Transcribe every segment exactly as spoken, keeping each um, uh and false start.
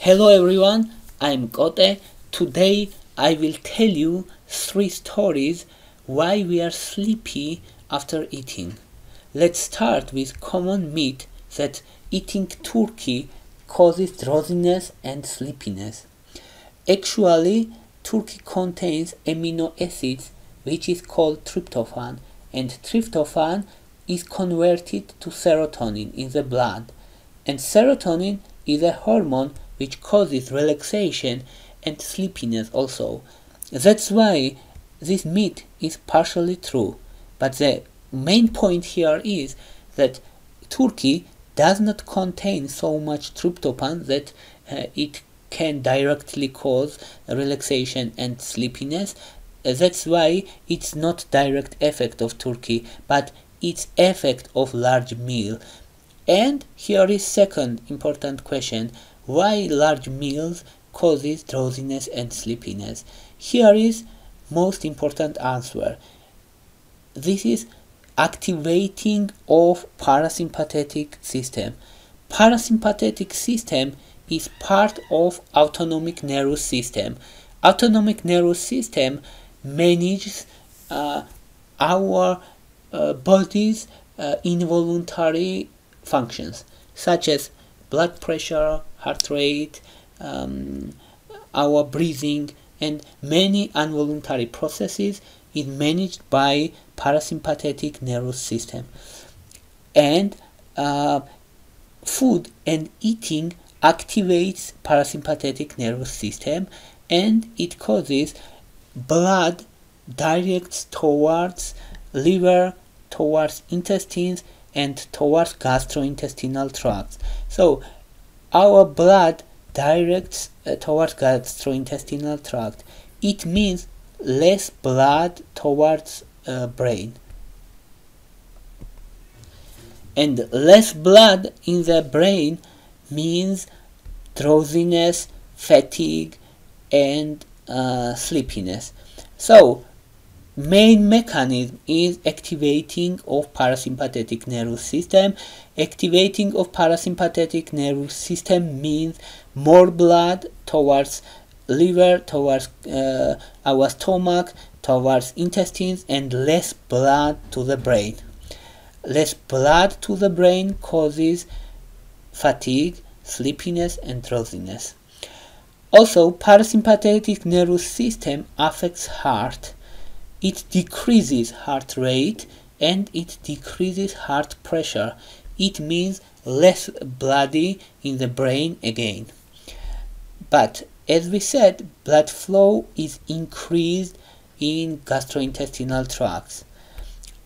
Hello everyone, I'm Gote. Today I will tell you three stories why we are sleepy after eating. Let's start with common myth that eating turkey causes drowsiness and sleepiness. Actually, turkey contains amino acids which is called tryptophan, and tryptophan is converted to serotonin in the blood, and serotonin is a hormone which causes relaxation and sleepiness also. That's why this myth is partially true. But the main point here is that turkey does not contain so much tryptophan that uh, it can directly cause relaxation and sleepiness. That's why it's not direct effect of turkey, but it's effect of large meal. And here is second important question. Why large meals causes drowsiness and sleepiness? Here is most important answer. This is activating of parasympathetic system. Parasympathetic system is part of autonomic nervous system. Autonomic nervous system manages uh, our uh, body's uh, involuntary functions such as blood pressure, heart rate, um, our breathing, and many involuntary processes is managed by parasympathetic nervous system. And uh, food and eating activates parasympathetic nervous system, and it causes blood directs towards liver, towards intestines, and towards gastrointestinal tract. So our blood directs uh, towards gastrointestinal tract. It means less blood towards uh, brain. And less blood in the brain means drowsiness, fatigue, and uh, sleepiness. So main mechanism is activating of parasympathetic nervous system. Activating of parasympathetic nervous system means more blood towards liver, towards uh, our stomach, towards intestines, and less blood to the brain. Less blood to the brain causes fatigue, sleepiness, and drowsiness. Also, parasympathetic nervous system affects heart. It decreases heart rate and it decreases heart pressure. It means less blood in the brain again. But as we said, blood flow is increased in gastrointestinal tracts.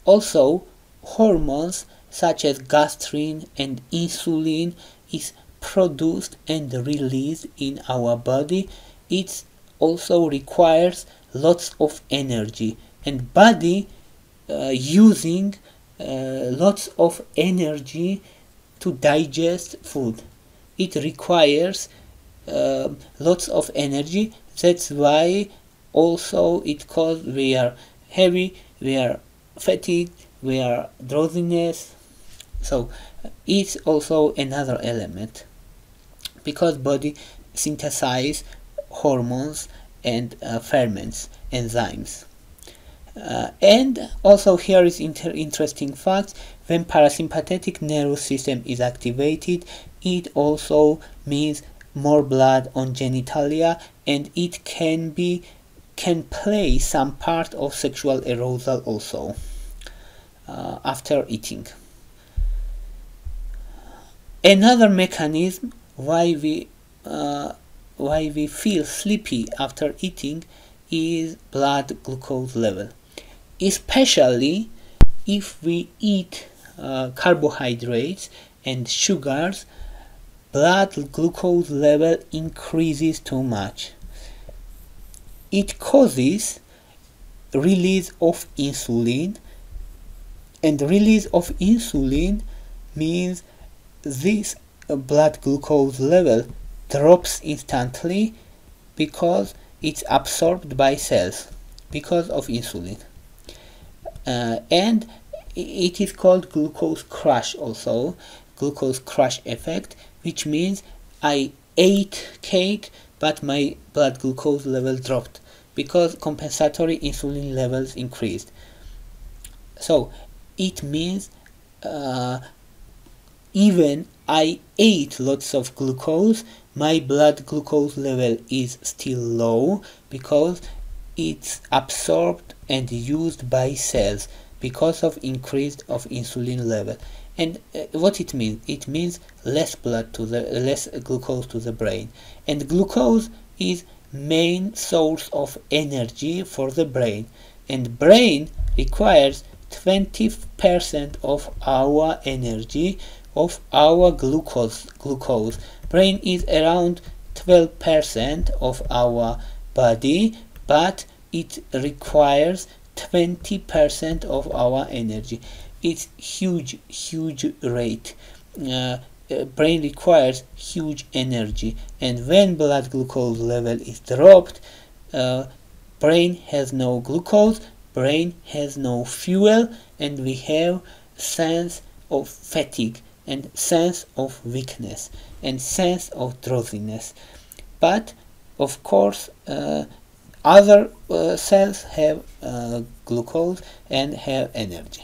Also, hormones such as gastrin and insulin is produced and released in our body. It also requires lots of energy, and body uh, using uh, lots of energy to digest food. It requires uh, lots of energy. That's why also it causes we are heavy, we are fatigued, we are drowsiness. So it's also another element because body synthesizes hormones and uh, ferments, enzymes. Uh, and also here is inter interesting fact. When parasympathetic nervous system is activated, it also means more blood on genitalia, and it can be can play some part of sexual arousal also uh, after eating. Another mechanism why we uh, why we feel sleepy after eating is blood glucose level, especially if we eat uh, carbohydrates and sugars. Blood glucose level increases too much. It causes release of insulin, and release of insulin means this uh, blood glucose level drops instantly because it's absorbed by cells because of insulin, uh, and it is called glucose crash also, glucose crash effect, which means I ate cake, but my blood glucose level dropped because compensatory insulin levels increased. So it means uh, even I ate lots of glucose, my blood glucose level is still low because it's absorbed and used by cells because of increase of insulin level. And uh, what it means? It means less blood to the less glucose to the brain. And glucose is main source of energy for the brain. And brain requires twenty percent of our energy, of our glucose. Glucose. Brain is around twelve percent of our body, but it requires twenty percent of our energy. It's huge, huge rate. Uh, brain requires huge energy, and when blood glucose level is dropped, uh, brain has no glucose, brain has no fuel, and we have sense of fatigue, and sense of weakness, and sense of drowsiness. But of course, uh, other uh, cells have uh, glucose and have energy.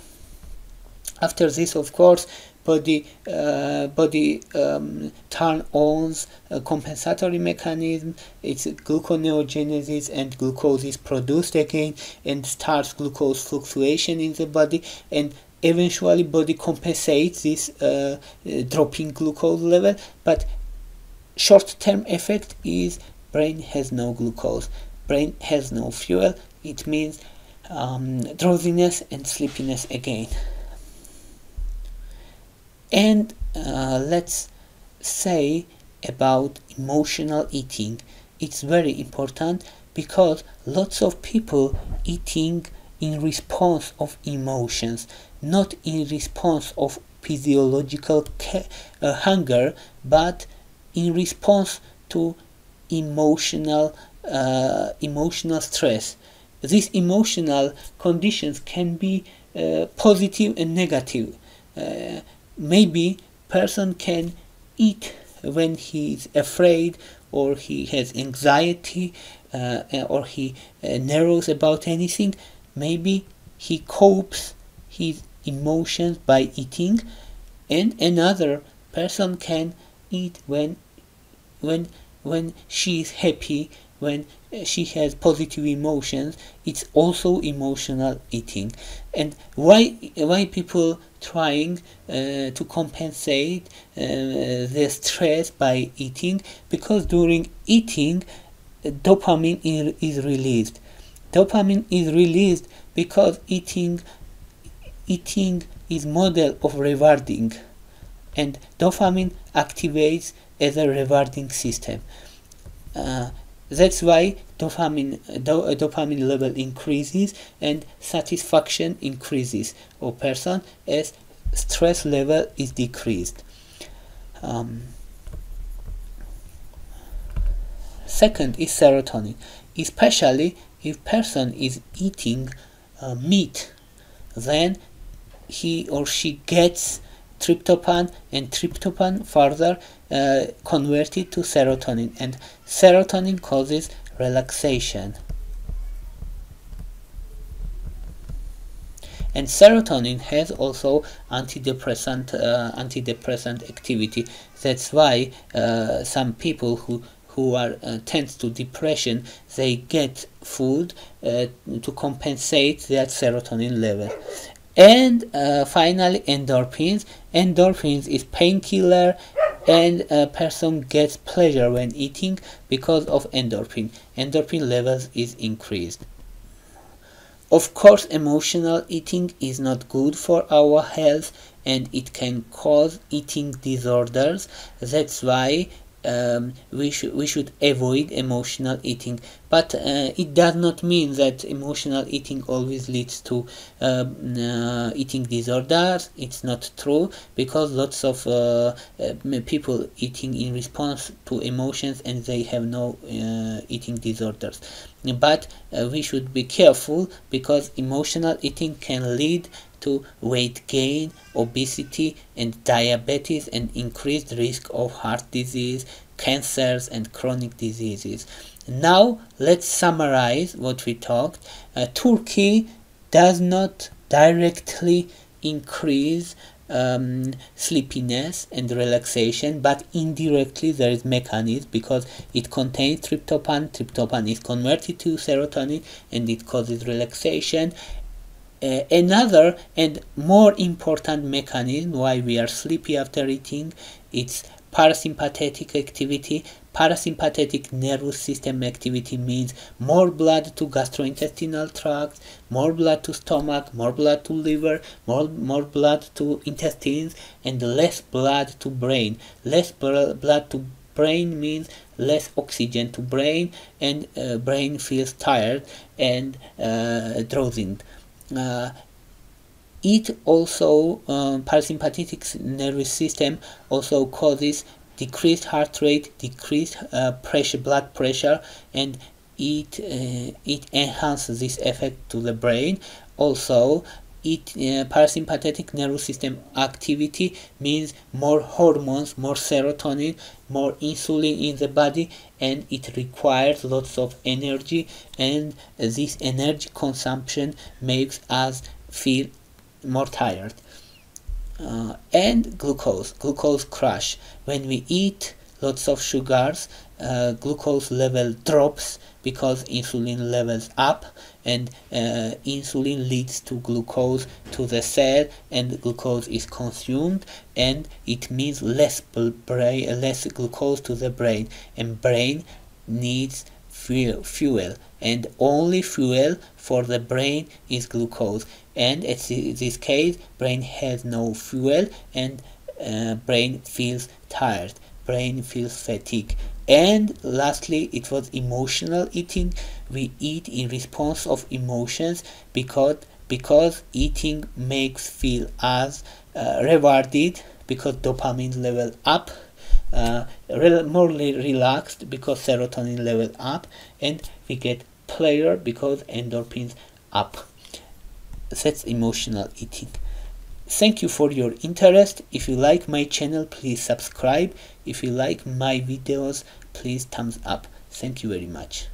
After this, of course, body uh, body um, turn on a compensatory mechanism. It's gluconeogenesis, and glucose is produced again, and starts glucose fluctuation in the body, and eventually body compensates this uh, dropping glucose level. But short-term effect is brain has no glucose, brain has no fuel. It means um, drowsiness and sleepiness again. And uh, let's say about emotional eating. It's very important because lots of people eating in response of emotions, not in response of physiological uh, hunger, but in response to emotional uh, emotional stress. These emotional conditions can be uh, positive and negative. Uh, maybe person can eat when he is afraid, or he has anxiety, uh, or he uh, nervous about anything. Maybe he copes his emotions by eating, and another person can eat when when when she is happy, when she has positive emotions. It's also emotional eating. And why why people trying uh, to compensate uh, their stress by eating? Because during eating, dopamine is released. Dopamine is released because eating eating is model of rewarding, and dopamine activates as a rewarding system. Uh, that's why dopamine do, uh, dopamine level increases and satisfaction increases or person as stress level is decreased. Um, second is serotonin, especially if person is eating uh, meat, then he or she gets tryptophan, and tryptophan further uh, converted to serotonin, and serotonin causes relaxation. And serotonin has also antidepressant uh, antidepressant activity. That's why uh, some people who who are uh, tend to depression, they get food uh, to compensate that serotonin level. And uh, finally, endorphins. Endorphins is painkiller, and a person gets pleasure when eating because of endorphin. Endorphin levels is increased. Of course, emotional eating is not good for our health, and it can cause eating disorders. That's why Um, we should we should avoid emotional eating, but uh, it does not mean that emotional eating always leads to um, uh, eating disorders. It's not true, because lots of uh, uh, people eating in response to emotions, and they have no uh, eating disorders. But uh, we should be careful, because emotional eating can lead to weight gain, obesity, and diabetes, and increased risk of heart disease, cancers and chronic diseases. Now let's summarize what we talked. Uh, Turkey does not directly increase um, sleepiness and relaxation, but indirectly there is mechanism because it contains tryptophan. Tryptophan is converted to serotonin and it causes relaxation. Uh, another and more important mechanism why we are sleepy after eating, it's parasympathetic activity. Parasympathetic nervous system activity means more blood to gastrointestinal tract, more blood to stomach, more blood to liver, more, more blood to intestines, and less blood to brain. Less blood to brain means less oxygen to brain, and uh, brain feels tired and uh, drowsy. Uh, it also, um, parasympathetic nervous system also causes decreased heart rate, decreased uh, pressure, blood pressure, and it uh, it enhances this effect to the brain. Also, it uh, parasympathetic nervous system activity means more hormones, more serotonin, more insulin in the body, and it requires lots of energy, and this energy consumption makes us feel more tired. Uh, and glucose, glucose crash. When we eat lots of sugars, uh, glucose level drops because insulin levels up, and uh, insulin leads to glucose to the cell, and glucose is consumed, and it means less brain, less glucose to the brain, and brain needs fuel, fuel, and only fuel for the brain is glucose. And at this case, brain has no fuel, and uh, brain feels tired, brain feels fatigue. And lastly, it was emotional eating. We eat in response of emotions because because eating makes feel us uh, rewarded because dopamine level up, uh, more relaxed because serotonin level up, and we get pleasure because endorphins up. That's emotional eating. Thank you for your interest. If you like my channel, please subscribe. If you like my videos, please thumbs up. Thank you very much.